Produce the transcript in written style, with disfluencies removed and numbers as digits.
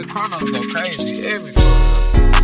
with Kronoz go crazy every